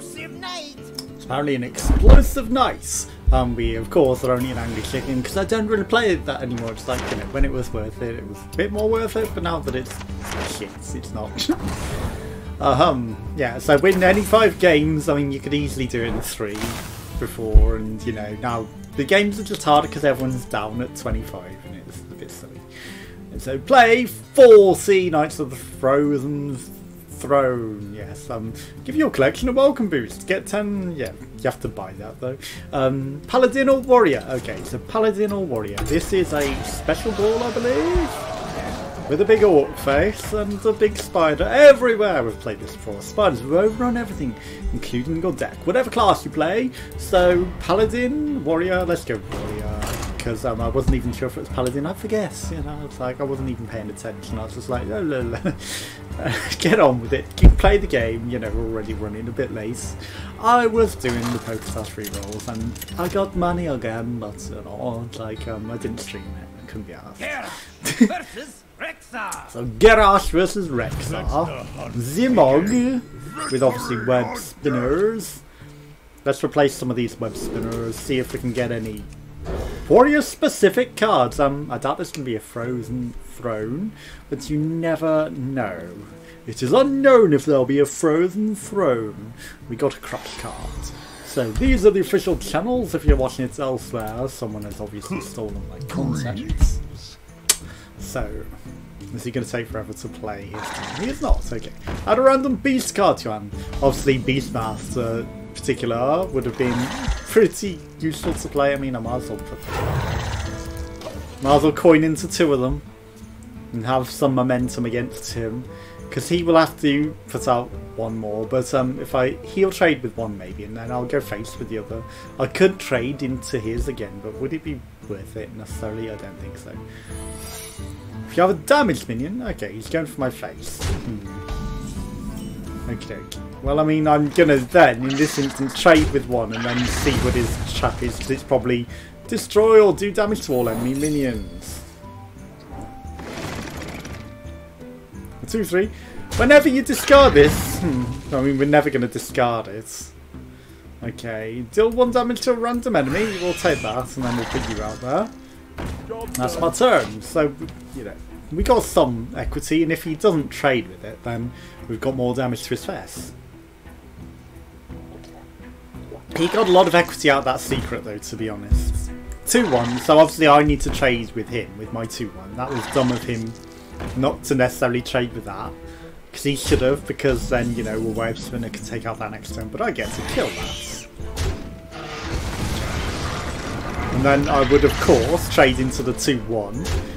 explosive night. It's apparently an explosive night. We of course are only an angry chicken because I don't really play it that anymore. It's like, you know, when it was worth it, it was a bit more worth it, but now that it's shit, it's not. Yeah, so win any 5 games, I mean, you could easily do it in 3 before, and you know, now the games are just harder because everyone's down at 25 and it's a bit silly. And so play 4C Knights of the Frozen Throne, yes. Give your collection a welcome boost. Get 10, yeah, you have to buy that though. Paladin or Warrior? Okay, so Paladin or Warrior. This is a special ball, I believe. With a big orc face and a big spider everywhere. We've played this before. Spiders will overrun everything, including your deck, whatever class you play. So Paladin, Warrior, let's go Warrior. Because I wasn't even sure if it was Paladin. I forget, you know, it's like I wasn't even paying attention. I was just like, oh, la, la. Get on with it. Keep play the game. You know, we're already running a bit late. I was doing the Pokestash rerolls and I got money again, but you know, like I didn't stream it. I couldn't be arsed. Rexar. So Garrosh versus Rexar. Zimog with obviously web spinners. Let's replace some of these web spinners, see if we can get any warrior specific cards. I doubt this can be a frozen throne, but you never know. It is unknown if there'll be a frozen throne. We got a crap card. So these are the official channels if you're watching it elsewhere. Someone has obviously stolen my content. So, is he going to take forever to play his game? He is not, okay. Add a random beast card to hand. Obviously, Beastmaster in particular would have been pretty useful to play. I mean, I might as well put coin into 2 of them and have some momentum against him. Because he will have to put out 1 more, but if he'll trade with 1 maybe, and then I'll go face with the other. I could trade into his again, but would it be worth it necessarily? I don't think so. If you have a damaged minion, okay, he's going for my face. Okay, well, I mean, I'm gonna then in this instance trade with 1 and then see what his trap is, because it's probably destroy or do damage to all enemy minions. 2, 3. Whenever you discard this, I mean, we're never going to discard it. Okay, deal 1 damage to a random enemy. We'll take that, and then we'll put you out there. That's my turn. So, you know, we got some equity, and if he doesn't trade with it, then we've got more damage to his face. He got a lot of equity out of that secret, though, to be honest. 2-1. So obviously, I need to trade with him with my 2-1. That was dumb of him not to necessarily trade with that, because he should have, because then, you know, a web spinner could take out that next turn, but I get to kill that. And then I would, of course, trade into the 2-1,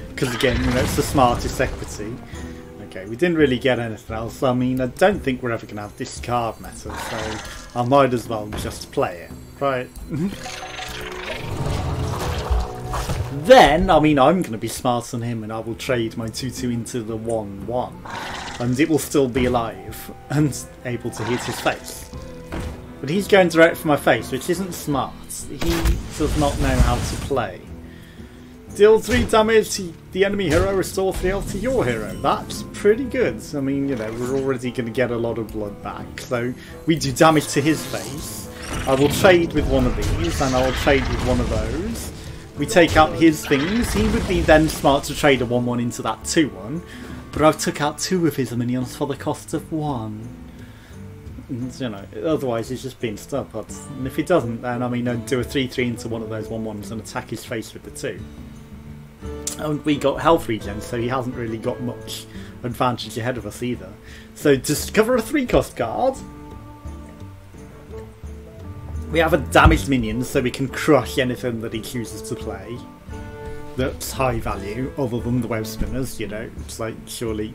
because again, you know, it's the smartest equity. Okay, we didn't really get anything else. I mean, I don't think we're ever going to have this card meta, so I might as well just play it, right? Then, I mean, I'm going to be smart on him and I will trade my 2-2 into the 1-1. And it will still be alive and able to hit his face. But he's going direct for my face, which isn't smart. He does not know how to play. Deal 3 damage to the enemy hero, restore 3 health to your hero. That's pretty good. I mean, you know, we're already going to get a lot of blood back. So we do damage to his face. I will trade with 1 of these and I will trade with 1 of those. We take out his things. He would be then smart to trade a 1-1 into that 2-1. But I've took out 2 of his minions for the cost of 1. And, you know, otherwise he's just being stupid. And if he doesn't, then I mean, I'd do a 3-3 into 1 of those 1-1s and attack his face with the 2. And we got health regen, so he hasn't really got much advantage ahead of us either. So discover a 3-cost card. We have a damaged minion, so we can crush anything that he chooses to play that's high value, other than the web spinners, you know. It's like, surely.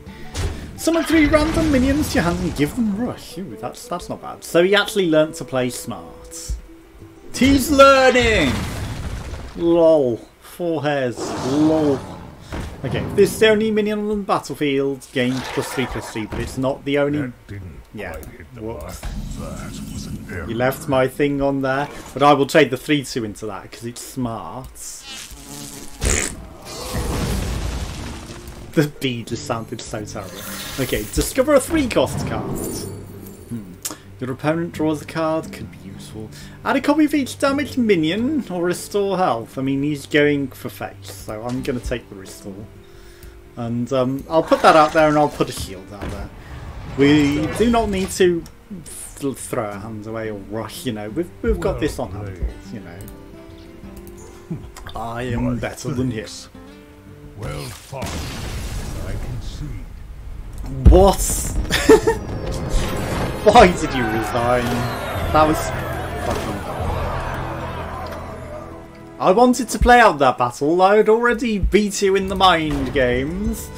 Summon 3 random minions to your hand and give them rush. Ooh, that's not bad. So he actually learnt to play smart. He's learning! Lol. 4 hairs. Lol. Okay, this is the only minion on the battlefield. Gains +3/+3, but it's not the only. Yeah. Whoops. You left my thing on there, but I will trade the 3-2 into that because it's smart. The B just sounded so terrible. Okay, discover a 3-cost card. Your opponent draws a card, could be useful. Add a copy of each damaged minion or restore health. I mean, he's going for face, so I'm going to take the restore. And I'll put that out there and I'll put a shield out there. We do not need to throw our hands away or rush, you know. We've got this on our hands, you know. I am better than him. Well fought, I concede. What? Why did you resign? That was fucking bad. I wanted to play out that battle. I had already beat you in the mind games,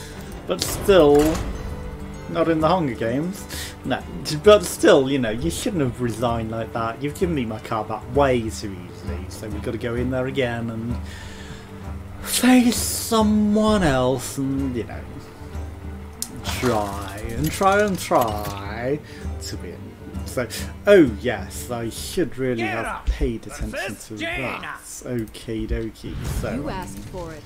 but still, not in the Hunger Games. No, but still, you know, you shouldn't have resigned like that. You've given me my card back way too easily, so we've got to go in there again and face someone else and, you know, try to win. So, oh yes, I should really have paid attention to that. Okie dokie. So, you asked for it.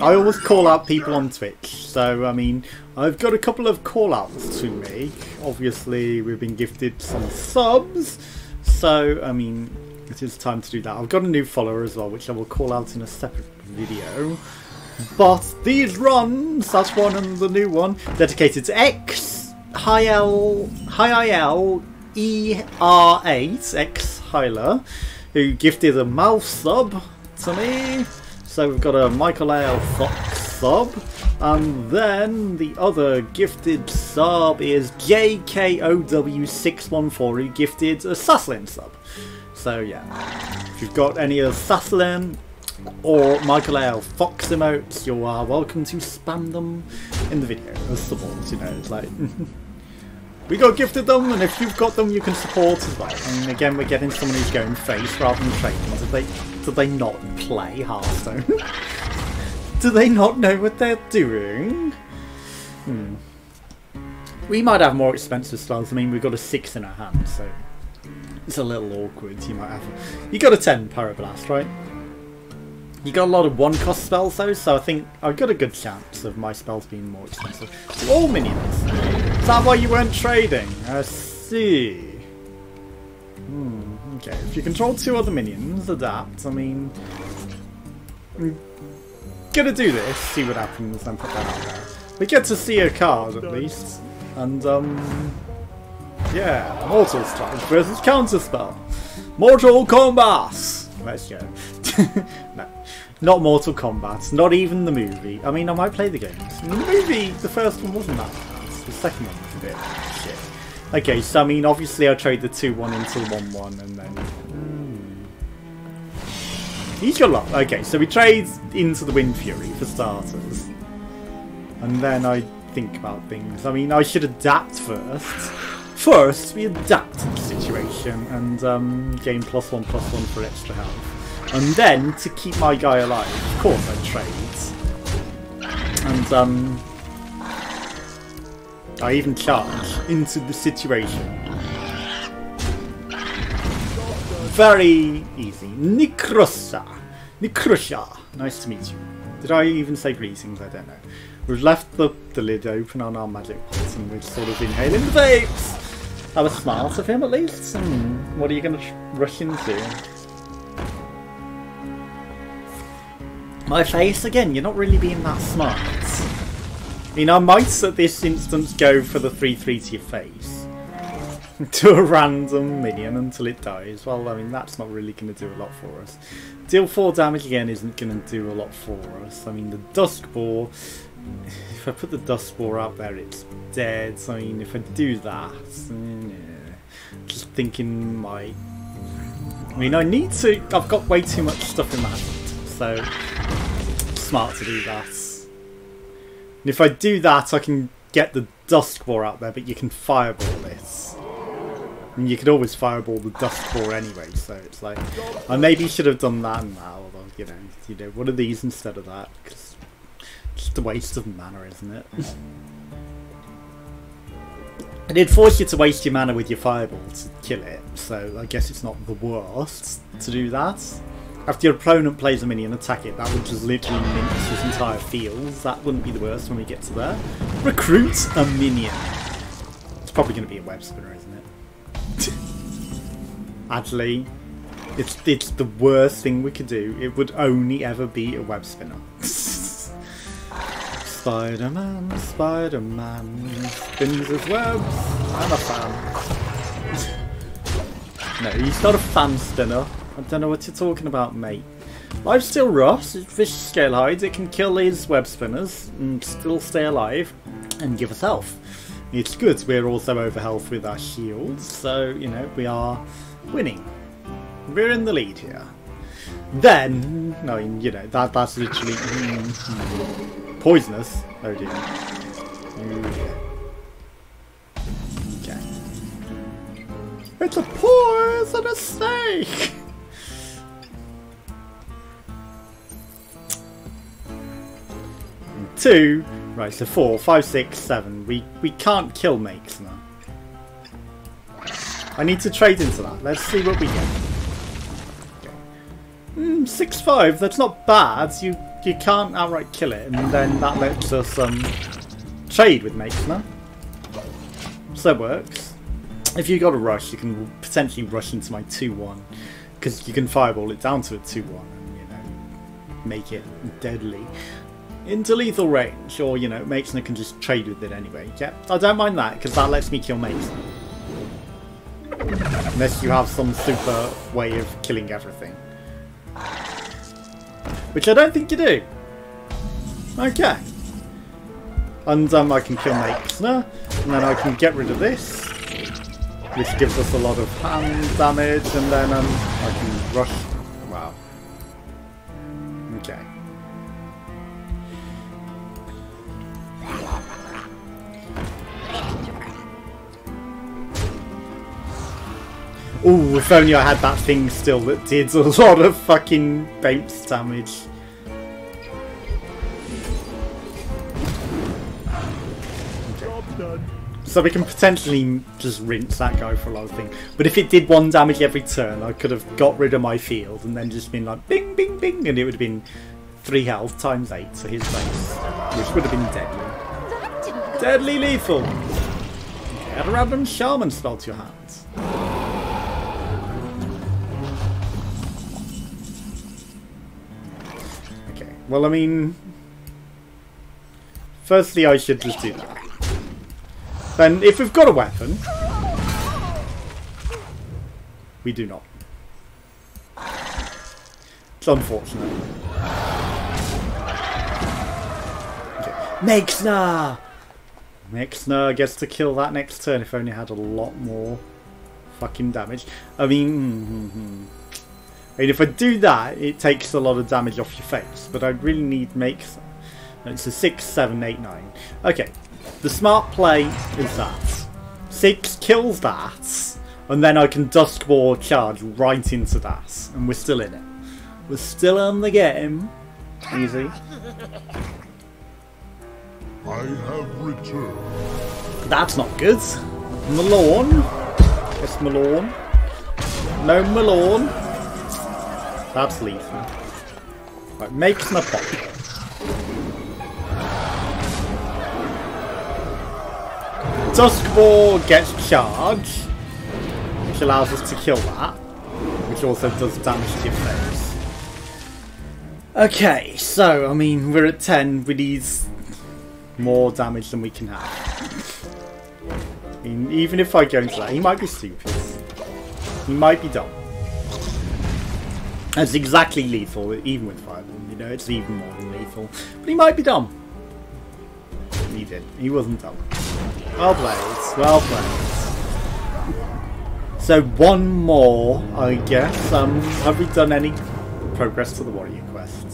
I always call out people on Twitch, so I mean, I've got a couple of call outs to make. Obviously, we've been gifted some subs, so I mean, it is time to do that. I've got a new follower as well, which I will call out in a separate video. But these runs, that's one and the new one, dedicated to X, High L, High IL, ER8, X Hyler, who gifted a mouse sub to me. So we've got a Michael L. Fox sub. And then the other gifted sub is JKOW614, who gifted a Sasslin sub. So yeah, if you've got any of Sasslin or Michael L. Fox emotes, you are welcome to spam them in the video as support, you know, it's like, we got gifted them, and if you've got them you can support as well. And again, we're getting someone who's going face rather than training. Did they not play Hearthstone? Do they not know what they're doing? We might have more expensive styles. I mean, we've got a 6 in our hand, so it's a little awkward. You might have, you got a 10 Pyroblast, right? You got a lot of one-cost spells though, so I think I've got a good chance of my spells being more expensive. All minions! Is that why you weren't trading? I see. Okay, if you control 2 other minions, adapt, I mean, I'm gonna do this, see what happens, and put that out there. We get to see a card at least, and yeah, Mortal Strike versus Counter Spell. Mortal Kombat! Let's go. No, not Mortal Kombat, not even the movie. I mean, I might play the games. The movie, the first one wasn't that bad. The second one was a bit shit. Okay, so I mean, obviously I trade the 2-1 into the 1-1 and then... He's got a lot. Okay, so we trade into the Wind Fury for starters. And then I think about things. I mean, I should adapt first. First, we adapt to the situation and gain +1/+1 for extra health. And then, to keep my guy alive, of course I trade. And, I even charge into the situation. Very easy. Nikrosa. Nikrosa. Nice to meet you. Did I even say greetings? I don't know. We've left the lid open on our magic pots and we're sort of inhaling the vapes. That was smart of him, at least. What are you going to rush into? My face again, you're not really being that smart. I mean, I might at this instance go for the 3/3 to your face to a random minion until it dies. Well, I mean, that's not really going to do a lot for us. Deal 4 damage again isn't going to do a lot for us. I mean, the Dusk Boar, if I put the Dusk Boar out there, it's dead. So, I mean, if I do that, just thinking my... I mean, I need to... I've got way too much stuff in my hand. So, smart to do that. And if I do that, I can get the Dusk Boar out there, but you can fireball it. And you could always fireball the Dusk Boar anyway, so it's like, I maybe should have done that and that, although, you know, one of these instead of that, because it's just a waste of mana, isn't it? And it'd force you to waste your mana with your fireball to kill it, so I guess it's not the worst to do that. After your opponent plays a minion, attack it. That would just literally mince his entire field. That wouldn't be the worst when we get to there. Recruit a minion. It's probably going to be a web spinner, isn't it? Adley, it's the worst thing we could do. It would only ever be a web spinner. Spider-Man, Spider-Man spins his webs. I'm a fan. No, he's not a fan spinner. I don't know what you're talking about, mate. Life's still rough, it's vicious scale hides, it can kill his web spinners and still stay alive and give us health. It's good, we're also over health with our shields, so, you know, we are winning. We're in the lead here. Then, no, you know, that's literally poisonous. Oh dear. Okay. It's a poisonous snake! Two, right, so 4, 5, 6, 7. We can't kill Maixner. I need to trade into that. Let's see what we get. Okay. 6, 5. That's not bad. You can't outright kill it, and then that lets us trade with Maixner. So it works. If you got a rush, you can potentially rush into my 2-1 because you can fireball it down to a 2-1 and, you know, make it deadly. Into lethal range, or, you know, Maixner can just trade with it anyway. Yep, I don't mind that, because that lets me kill Maixner. Unless you have some super way of killing everything. Which I don't think you do. Okay. And I can kill Maixner, and then I can get rid of this. Which gives us a lot of hand damage, and then I can rush. Wow. Okay. Ooh, if only I had that thing still that did a lot of fucking bounce damage. Okay. So we can potentially just rinse that guy for a lot of things. But if it did 1 damage every turn, I could have got rid of my field and then just been like bing, bing, bing, and it would have been 3 health times 8 to his base, which would have been deadly. Deadly lethal! Get a random shaman spell to your hands. Well, I mean, firstly I should just do that. Then, if we've got a weapon, we do not. It's unfortunate. Okay. Maixner! Maixner gets to kill that next turn. If only I had a lot more fucking damage. I mean... I mean, if I do that, it takes a lot of damage off your face, but I really need Maixner. It's a 6, 7, 8, 9. Okay, the smart play is that. 6 kills that, and then I can Dusk Boar charge right into that, and we're still in it. We're still on the game. Easy. I have returned. That's not good. Malorn. Yes, Malorn. No Malorn. That's lethal. Right, Maixner pop. Dusk Boar gets charge, which allows us to kill that, which also does damage to your face. Okay, so, I mean, we're at 10, we need more damage than we can have. I mean, even if I go into that, he might be stupid. He might be dumb. That's exactly lethal, even with fireball, you know, it's even more than lethal. But he might be dumb. He did. He wasn't dumb. Well played. Well played. So one more, I guess. Have we done any progress to the warrior quest?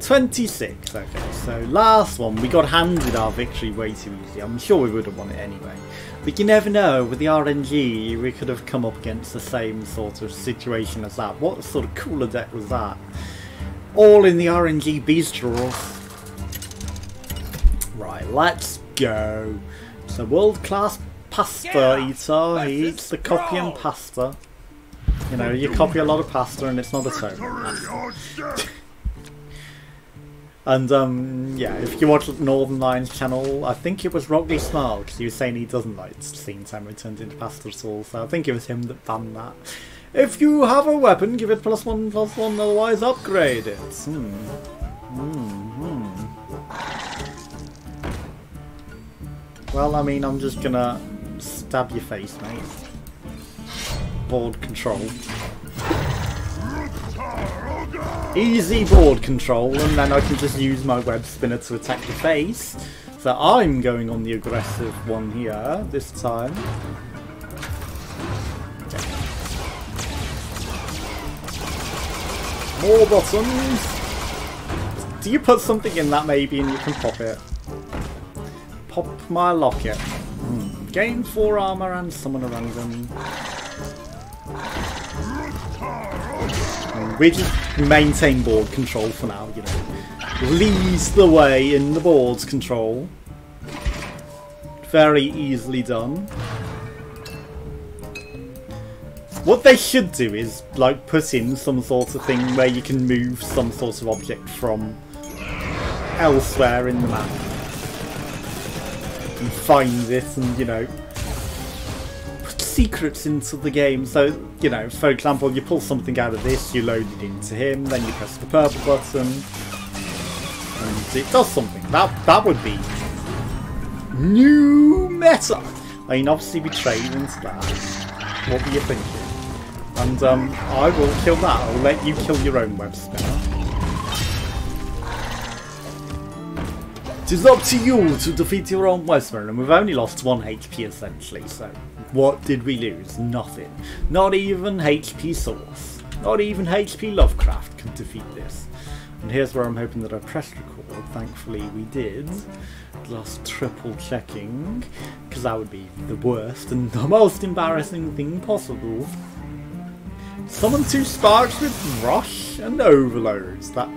26, okay. So last one, we got handed our victory way too easy. I'm sure we would have won it anyway. But you never know, with the RNG, we could have come up against the same sort of situation as that. What sort of cooler deck was that? All in the RNG beast draw. Right, let's go. It's a world-class pasta eater. He eats the copy and pasta. You know, you copy a lot of pasta and it's not a totem. And, yeah, if you watch Northern Lion's channel, I think it was Rockley Smile, because he was saying he doesn't like seeing Sammy turned into Pastor's Soul, so I think it was him that banned that. If you have a weapon, give it +1/+1, otherwise upgrade it. Well, I mean, I'm just gonna stab your face, mate. Board control. Easy board control, and then I can just use my web spinner to attack the face. So I'm going on the aggressive one here, this time. More buttons! Do you put something in that maybe and you can pop it? Pop my locket. Gain 4 armor and summon a random. We just maintain board control for now, you know. Leads the way in the board's control. Very easily done. What they should do is, like, put in some sort of thing where you can move some sort of object from elsewhere in the map. And find it and, you know, put secrets into the game. So, you know, for example, you pull something out of this, you load it into him, then you press the purple button, and it does something. That would be new meta! I mean, obviously we trade into that. What were you thinking? And I will kill that. I'll let you kill your own web spinner. It is up to you to defeat your own web spinner, and we've only lost 1 HP essentially, so what did we lose? Nothing. Not even HP Source. Not even HP Lovecraft could defeat this. And here's where I'm hoping that I pressed record. Thankfully we did. Last triple checking, because that would be the worst and the most embarrassing thing possible. Summon 2 sparks with rush and overloads. That.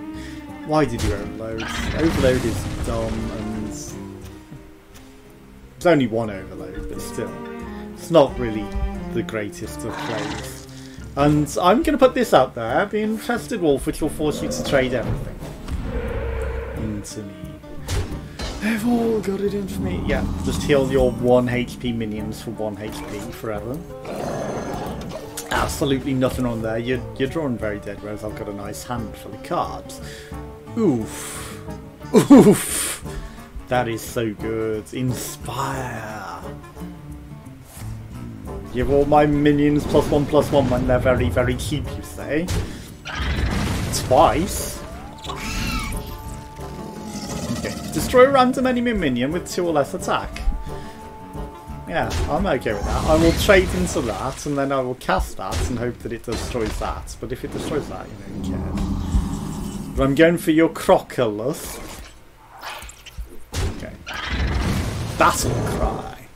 Why did you overload? Overload is dumb, and it's only 1 overload, but still, it's not really the greatest of plays. And I'm going to put this out there: the infested wolf, which will force you to trade everything into me. They've all got it in for me. Yeah, just heal your 1 HP minions for 1 HP forever. Absolutely nothing on there. You're drawn very dead, whereas I've got a nice handful of cards. Oof. Oof. That is so good. Inspire. Give all my minions +1/+1 when they're very, very cheap, you say. Twice. Okay. Destroy a random enemy minion with 2 or less attack. Yeah, I'm okay with that. I will trade into that, and then I will cast that and hope that it destroys that. But if it destroys that, you know, who cares? But I'm going for your Crocolus. Okay. Battle cry.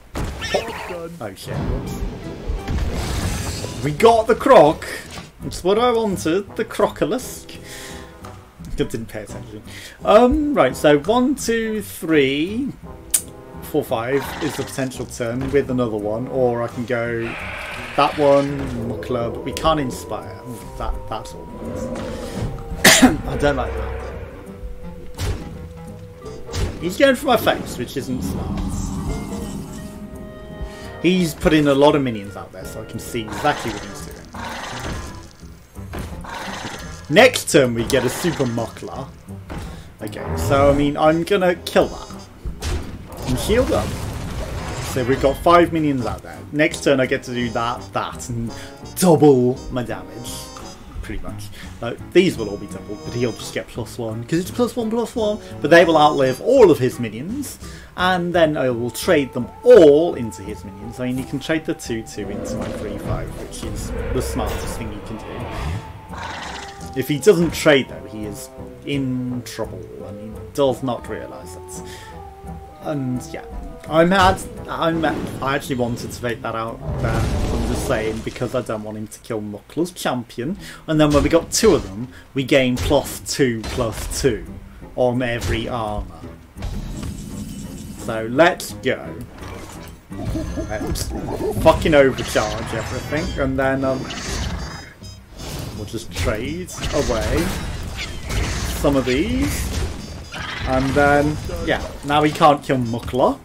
Oh shit. We got the croc! It's what I wanted, the Crocolus. Didn't pay attention. Right, so 1, 2, 3, 4, 5 is the potential turn with another one, or I can go that one, Mukla, but we can't inspire. That's all. I don't like that. He's going for my face, which isn't smart. He's put in a lot of minions out there, so I can see exactly what he's doing. Next turn we get a super Mukla. Okay, so I mean, I'm gonna kill that. Healed up. So we've got 5 minions out there. Next turn I get to do that, and double my damage. Pretty much. Now, these will all be doubled, but he'll just get +1, because it's +1/+1, but they will outlive all of his minions, and then I will trade them all into his minions. I mean, you can trade the 2/2 into my 3/5, which is the smartest thing you can do. If he doesn't trade though, he is in trouble, and he does not realise that. And yeah, I actually wanted to take that out there, I'm just saying, because I don't want him to kill Mukla's Champion. And then when we got 2 of them, we gained +2/+2 on every armour. So let's go. Let's fucking overcharge everything, and then we'll just trade away some of these. And then, yeah, now he can't kill Mukla,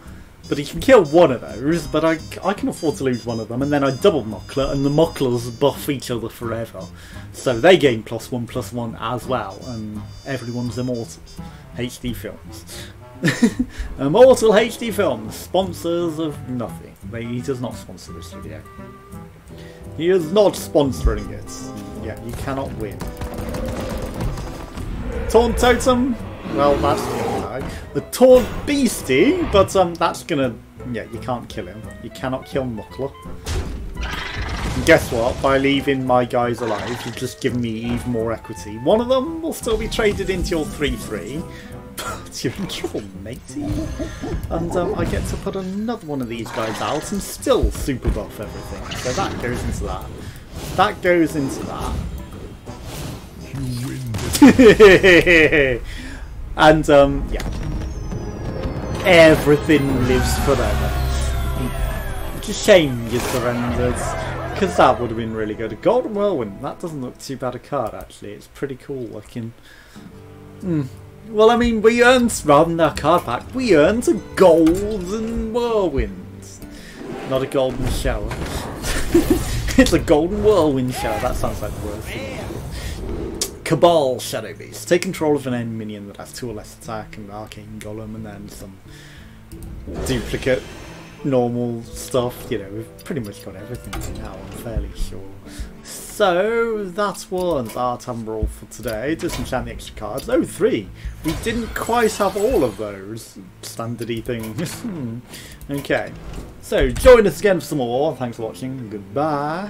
But he can kill one of those, but I can afford to lose one of them, and then I double Mokla, and the Moklas buff each other forever. So they gain +1/+1 as well, and everyone's Immortal HD Films. Immortal HD Films, sponsors of nothing. He does not sponsor this video. He is not sponsoring it. Yeah, you cannot win. Torn totem? Well, that's gonna die. The Torn beastie, but that's gonna... Yeah, you can't kill him. You cannot kill Mukla. And guess what? By leaving my guys alive, you've just given me even more equity. One of them will still be traded into your 3/3. But you're in trouble, matey. And I get to put another one of these guys out and still super buff everything. So that goes into that. That goes into that. You win this. And yeah. Everything lives forever. It's a shame you surrendered. Because that would have been really good. Golden Whirlwind, that doesn't look too bad a card actually. It's pretty cool looking. Mm. Well, I mean, we earned, rather than our card pack, we earned a Golden Whirlwind. Not a golden shower. It's a Golden Whirlwind shower. That sounds like the worst thing. Cabal Shadow Beast. Take control of an enemy minion that has 2 or less attack and Arcane Golem, and then some duplicate normal stuff. You know, we've pretty much got everything now, I'm fairly sure. So that was our tavern brawl for today. Disenchant the extra cards. Oh, 3! We didn't quite have all of those standardy things. Okay. So join us again for some more. Thanks for watching. Goodbye.